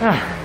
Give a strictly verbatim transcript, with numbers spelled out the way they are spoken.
唉。